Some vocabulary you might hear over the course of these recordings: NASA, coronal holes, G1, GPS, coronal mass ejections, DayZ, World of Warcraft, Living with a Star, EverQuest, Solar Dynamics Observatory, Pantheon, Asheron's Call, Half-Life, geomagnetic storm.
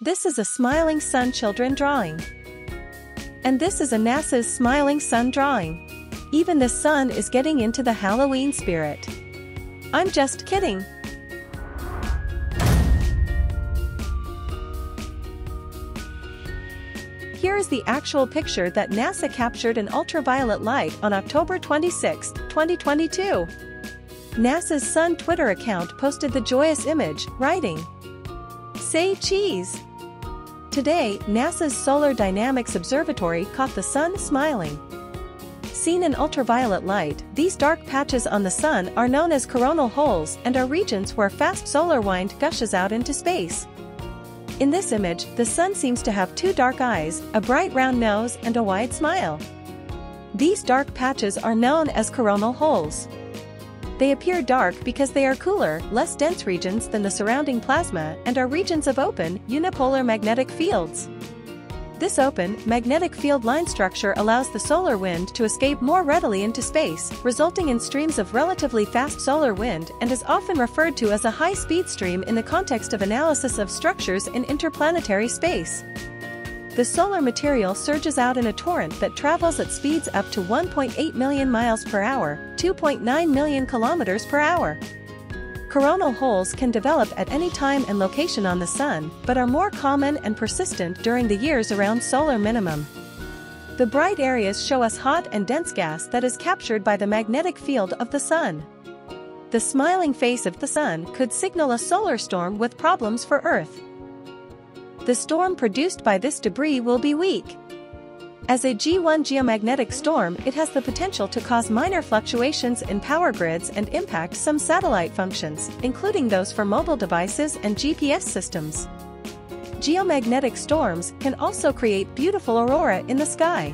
This is a Smiling Sun Children drawing. And this is a NASA's Smiling Sun drawing. Even the sun is getting into the Halloween spirit. I'm just kidding. Here is the actual picture that NASA captured in ultraviolet light on October 26, 2022. NASA's Sun Twitter account posted the joyous image, writing, "Say cheese!" Today, NASA's Solar Dynamics Observatory caught the sun smiling. Seen in ultraviolet light, these dark patches on the sun are known as coronal holes and are regions where fast solar wind gushes out into space. In this image, the sun seems to have two dark eyes, a bright round nose, and a wide smile. These dark patches are known as coronal holes. They appear dark because they are cooler, less dense regions than the surrounding plasma and are regions of open, unipolar magnetic fields. This open, magnetic field line structure allows the solar wind to escape more readily into space, resulting in streams of relatively fast solar wind and is often referred to as a high-speed stream in the context of analysis of structures in interplanetary space. The solar material surges out in a torrent that travels at speeds up to 1.8 million miles per hour, 2.9 million kilometers per hour. Coronal holes can develop at any time and location on the sun, but are more common and persistent during the years around solar minimum. The bright areas show us hot and dense gas that is captured by the magnetic field of the sun. The smiling face of the sun could signal a solar storm with problems for Earth. The storm produced by this debris will be weak. As a G1 geomagnetic storm, it has the potential to cause minor fluctuations in power grids and impact some satellite functions, including those for mobile devices and GPS systems. Geomagnetic storms can also create beautiful aurora in the sky.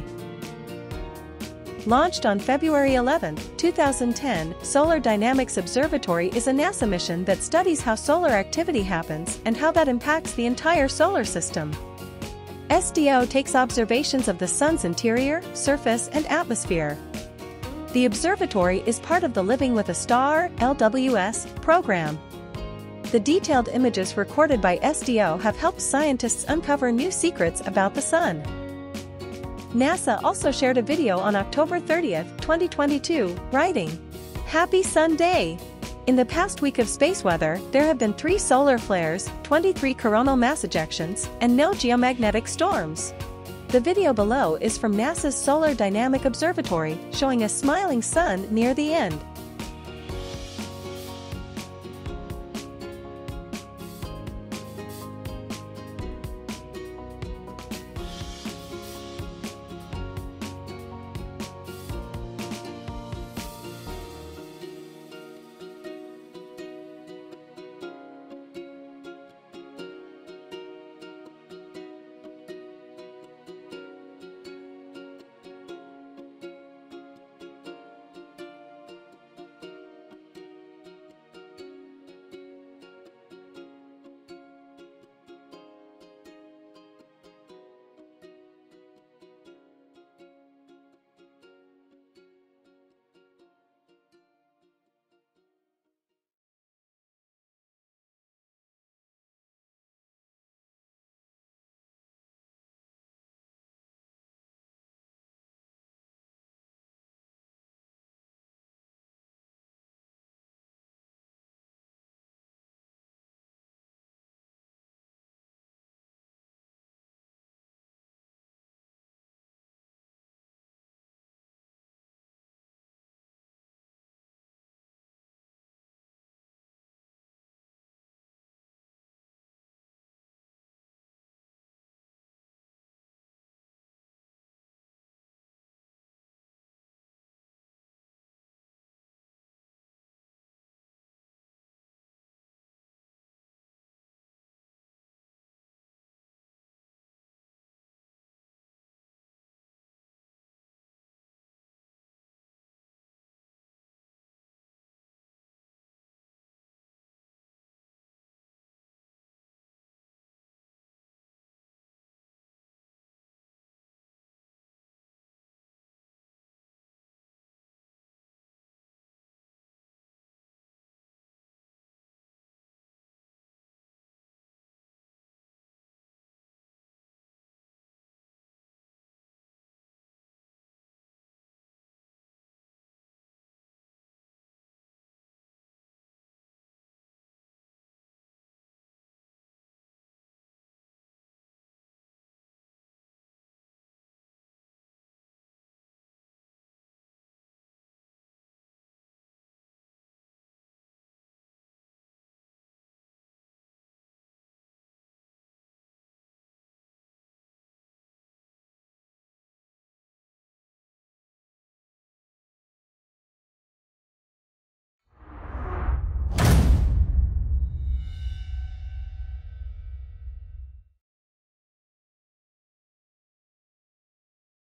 Launched on February 11, 2010, Solar Dynamics Observatory is a NASA mission that studies how solar activity happens and how that impacts the entire solar system. SDO takes observations of the sun's interior, surface, and atmosphere. The observatory is part of the Living with a Star (LWS) program. The detailed images recorded by SDO have helped scientists uncover new secrets about the sun. NASA also shared a video on October 30, 2022, writing, "Happy Sun Day! In the past week of space weather, there have been 3 solar flares, 23 coronal mass ejections, and no geomagnetic storms." The video below is from NASA's Solar Dynamic Observatory, showing a smiling sun near the end.